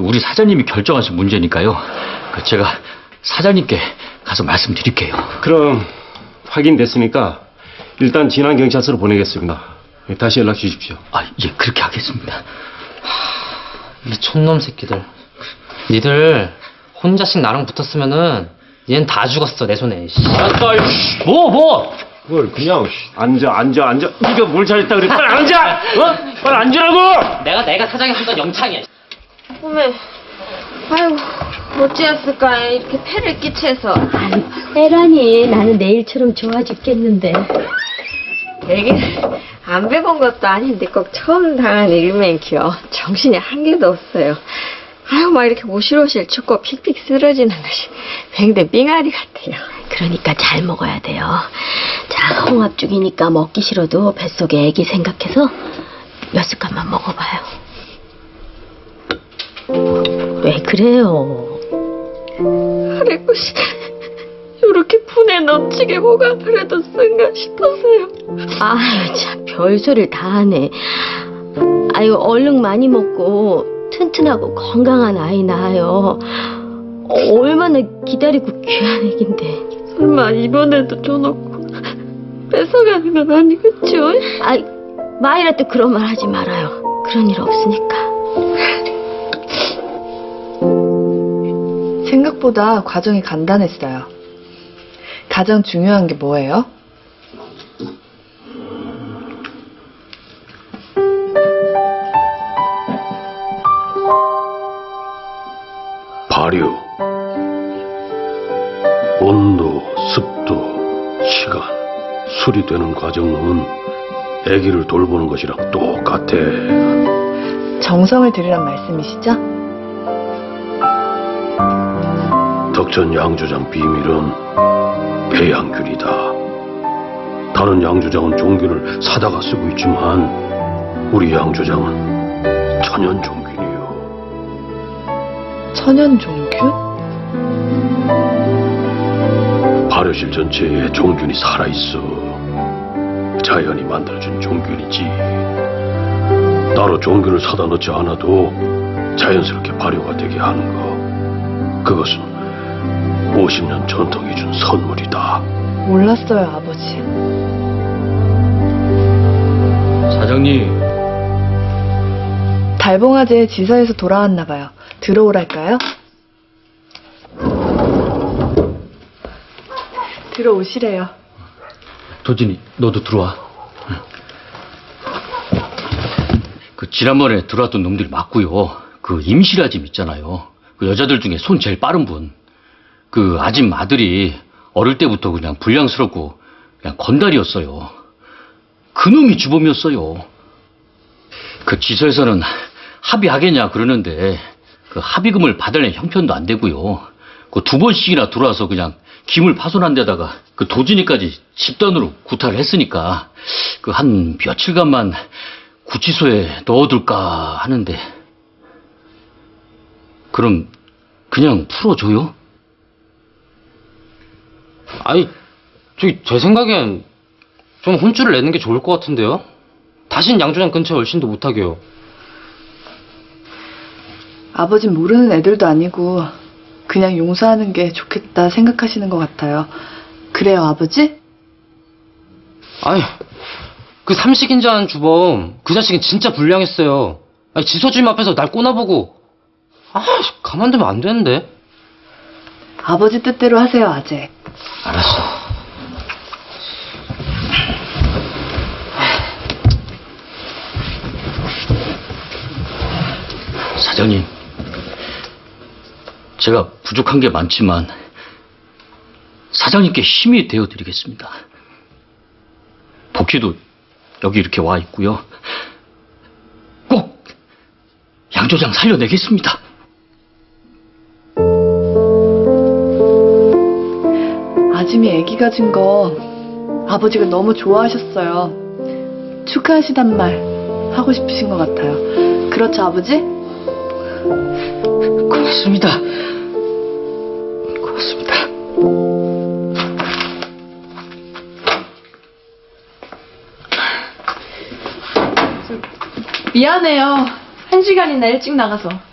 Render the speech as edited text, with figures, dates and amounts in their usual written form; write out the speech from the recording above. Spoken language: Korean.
우리 사장님이 결정하신 문제니까요. 제가 사장님께 가서 말씀드릴게요. 그럼 확인됐으니까 일단 진안경찰서로 보내겠습니다. 다시 연락 주십시오. 아, 예, 그렇게 하겠습니다. 이 촌놈 새끼들. 니들 혼자씩 나랑 붙었으면은 얘는 다 죽었어, 내 손에. 알았다, 이씨. 뭐? 그걸 그냥, 앉아. 니가 뭘 잘했다 그래. 빨리 앉아! 어? 빨리 앉으라고! 내가 사장이 하던 영창이야. 어메, 아이고, 어찌했을까, 이렇게 폐를 끼쳐서. 에라니, 나는 내일처럼 좋아 죽겠는데. 되게 안 배운 것도 아닌데 꼭 처음 당한 일맨키요. 정신이 한 개도 없어요. 아유, 막 이렇게 오실오실 춥고 픽픽 쓰러지는 것이 뱅대 빙아리 같아요. 그러니까 잘 먹어야 돼요. 자, 홍합 죽이니까 먹기 싫어도 뱃속에 애기 생각해서 몇 숟갈만 먹어봐요. 왜 그래요? 아래 것이 요렇게 분에 넘치게 호감을 해도 쓴가 싶어서요. 아유, 참 별소리를 다 하네. 아유, 얼른 많이 먹고 튼튼하고 건강한 아이 낳아요. 얼마나 기다리고 귀한 애긴데. 설마 이번에도 줘놓고 뺏어가는 건 아니겠죠? 아이, 마이한테 그런 말 하지 말아요. 그런 일 없으니까. 생각보다 과정이 간단했어요. 가장 중요한 게 뭐예요? 발효, 온도, 습도, 시간, 수리되는 과정은 아기를 돌보는 것이랑 똑같아. 정성을 들이란 말씀이시죠? 덕천 양조장 비밀은 배양균이다. 다른 양조장은 종균을 사다가 쓰고 있지만 우리 양조장은 천연 종균. 천연 종균? 발효실 전체에 종균이 살아있어. 자연이 만들어준 종균이지. 따로 종균을 사다 넣지 않아도 자연스럽게 발효가 되게 하는 거. 그것은 50년 전통이 준 선물이다. 몰랐어요, 아버지. 사장님. 달봉아재 지사에서 돌아왔나 봐요. 들어오랄까요? 들어오시래요. 도진이, 너도 들어와. 응. 그 지난번에 들어왔던 놈들이 맞고요. 그 임실아짐 있잖아요. 그 여자들 중에 손 제일 빠른 분. 그 아짐 아들이 어릴 때부터 그냥 불량스럽고 그냥 건달이었어요. 그놈이 주범이었어요. 그 지서에서는 합의하겠냐 그러는데 그 합의금을 받을래 형편도 안 되고요. 그 두 번씩이나 들어와서 그냥 김을 파손한 데다가 그 도진이까지 집단으로 구타를 했으니까 그 한 며칠간만 구치소에 넣어둘까 하는데. 그럼 그냥 풀어줘요? 아니, 저기 제 생각엔 좀 혼쭐을 내는 게 좋을 것 같은데요. 다신 양조장 근처에 얼씬도 못하게요. 아버진 모르는 애들도 아니고 그냥 용서하는 게 좋겠다 생각하시는 것 같아요. 그래요, 아버지? 아니, 그 삼식인자한 주범, 그 자식은 진짜 불량했어요. 아니, 지서주임 앞에서 날 꼬나보고. 아, 가만두면 안 되는데. 아버지 뜻대로 하세요, 아재. 알았어. 사장님, 제가 부족한 게 많지만 사장님께 힘이 되어드리겠습니다. 복희도 여기 이렇게 와 있고요. 꼭 양조장 살려내겠습니다. 아짐이 아기 가진 거 아버지가 너무 좋아하셨어요. 축하하시단 말 하고 싶으신 것 같아요. 그렇죠, 아버지? 고맙습니다. 미안해요. 1시간이나 일찍 나가서.